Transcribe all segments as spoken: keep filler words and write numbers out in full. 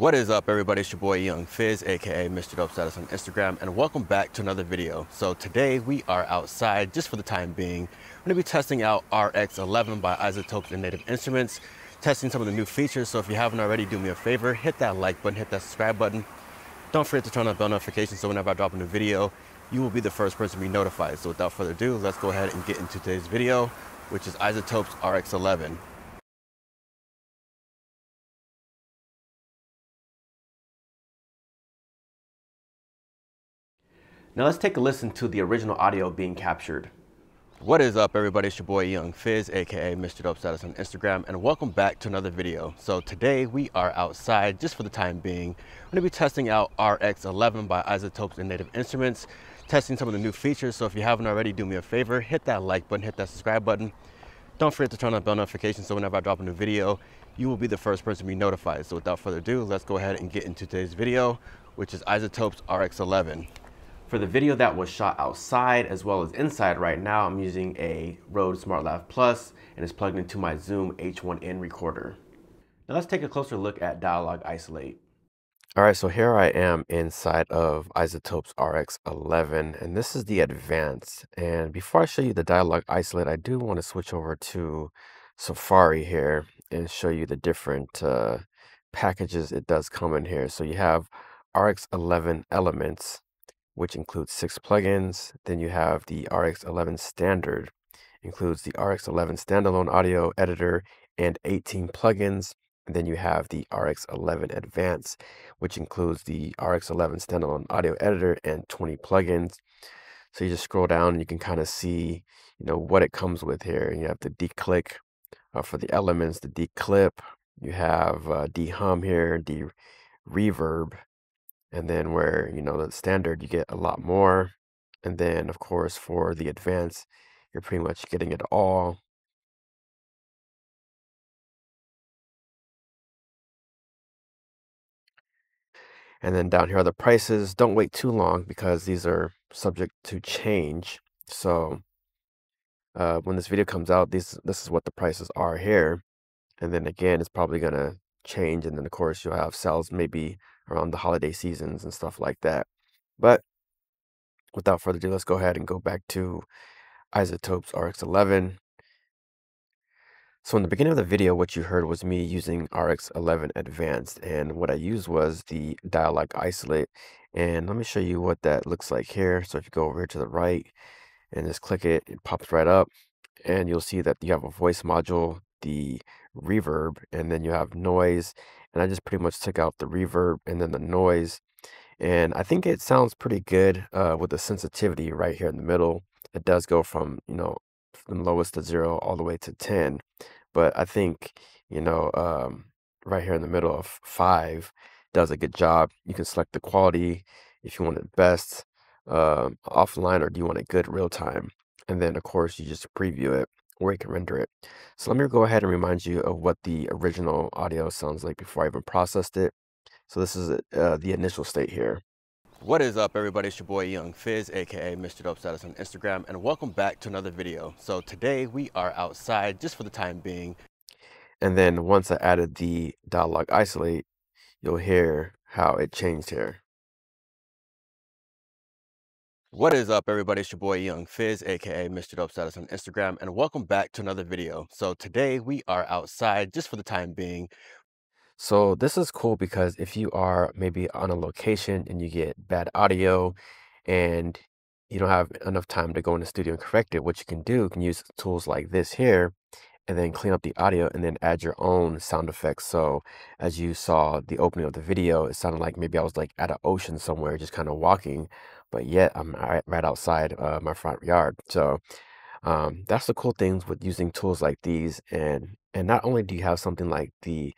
What is up, everybody? It's your boy Young Fizz, aka Mister Dope Status on Instagram, and welcome back to another video. So today we are outside just for the time being. I'm gonna be testing out R X eleven by iZotope and Native Instruments, testing some of the new features. So if you haven't already, do me a favor, hit that like button, hit that subscribe button. Don't forget to turn on bell notifications so whenever I drop a new video, you will be the first person to be notified. So without further ado, let's go ahead and get into today's video, which is iZotope's R X eleven. Now let's take a listen to the original audio being captured. What is up, everybody? It's your boy Young Fizz, aka Mister Dope Status on Instagram, and welcome back to another video. So today we are outside just for the time being. I'm gonna be testing out R X eleven by iZotope and Native Instruments, testing some of the new features. So if you haven't already, do me a favor, hit that like button, hit that subscribe button. Don't forget to turn on bell notifications so whenever I drop a new video, you will be the first person to be notified. So without further ado, let's go ahead and get into today's video, which is iZotope's R X eleven. For the video that was shot outside as well as inside right now, I'm using a Rode SmartLav Plus, and it's plugged into my Zoom H one N recorder. Now let's take a closer look at Dialog Isolate. All right, so here I am inside of iZotope's R X eleven, and this is the Advanced. And before I show you the Dialog Isolate, I do want to switch over to Safari here and show you the different uh, packages it does come in here. So you have R X eleven Elements, which includes six plugins. Then you have the R X eleven Standard, includes the R X eleven standalone audio editor and eighteen plugins. And then you have the R X eleven Advanced, which includes the R X eleven standalone audio editor and twenty plugins. So you just scroll down and you can kind of see, you know, what it comes with here. And you have the D-Click uh, for the Elements, the D-Clip. You have uh, D-Hum here, D-Reverb. And then where, you know, the Standard, you get a lot more. And then, of course, for the Advanced, you're pretty much getting it all. And then down here are the prices. Don't wait too long because these are subject to change. So uh, when this video comes out, these, this is what the prices are here. And then again, it's probably going to change. And then, of course, you'll have sales maybe around the holiday seasons and stuff like that. But without further ado, let's go ahead and go back to iZotope's R X eleven. So in the beginning of the video, what you heard was me using R X eleven Advanced, and what I used was the Dialog Isolate. And let me show you what that looks like here. So if you go over here to the right and just click it, it pops right up, and you'll see that you have a voice module, the reverb, and then you have noise. And I just pretty much took out the reverb and then the noise. And I think it sounds pretty good uh, with the sensitivity right here in the middle. It does go from, you know, from lowest to zero all the way to ten. But I think, you know, um, right here in the middle of five does a good job. You can select the quality if you want it best um, offline, or do you want it good real time? And then, of course, you just preview it, or you can render it. So let me go ahead and remind you of what the original audio sounds like before I even processed it. So this is uh, the initial state here. What is up, everybody? It's your boy Young Fizz, aka Mister Dope Status on Instagram, and welcome back to another video. So today we are outside just for the time being. And then once I added the Dialog Isolate, you'll hear how it changed here. What is up, everybody? It's your boy Young Fizz, aka Mister Dope Status on Instagram, and welcome back to another video. So today we are outside just for the time being. So this is cool because if you are maybe on a location and you get bad audio and you don't have enough time to go in the studio and correct it, what you can do, you can use tools like this here and then clean up the audio and then add your own sound effects. So as you saw the opening of the video, it sounded like maybe I was like at an ocean somewhere just kind of walking, but yet I'm right outside uh, my front yard. So um, that's the cool things with using tools like these. And and not only do you have something like the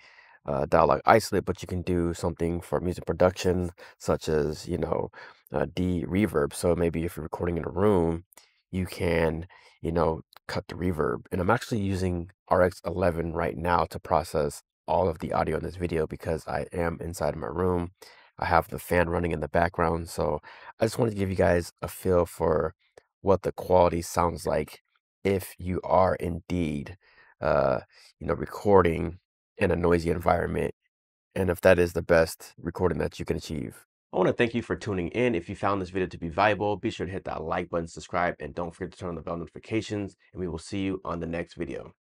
uh, Dialog Isolate, but you can do something for music production, such as, you know, uh, D-Reverb. So maybe if you're recording in a room, you can, you know, cut the reverb. And I'm actually using R X eleven right now to process all of the audio in this video because I am inside my room. I have the fan running in the background, so I just wanted to give you guys a feel for what the quality sounds like if you are indeed, uh, you know, recording in a noisy environment and if that is the best recording that you can achieve. I want to thank you for tuning in. If you found this video to be valuable, be sure to hit that like button, subscribe, and don't forget to turn on the bell notifications, and we will see you on the next video.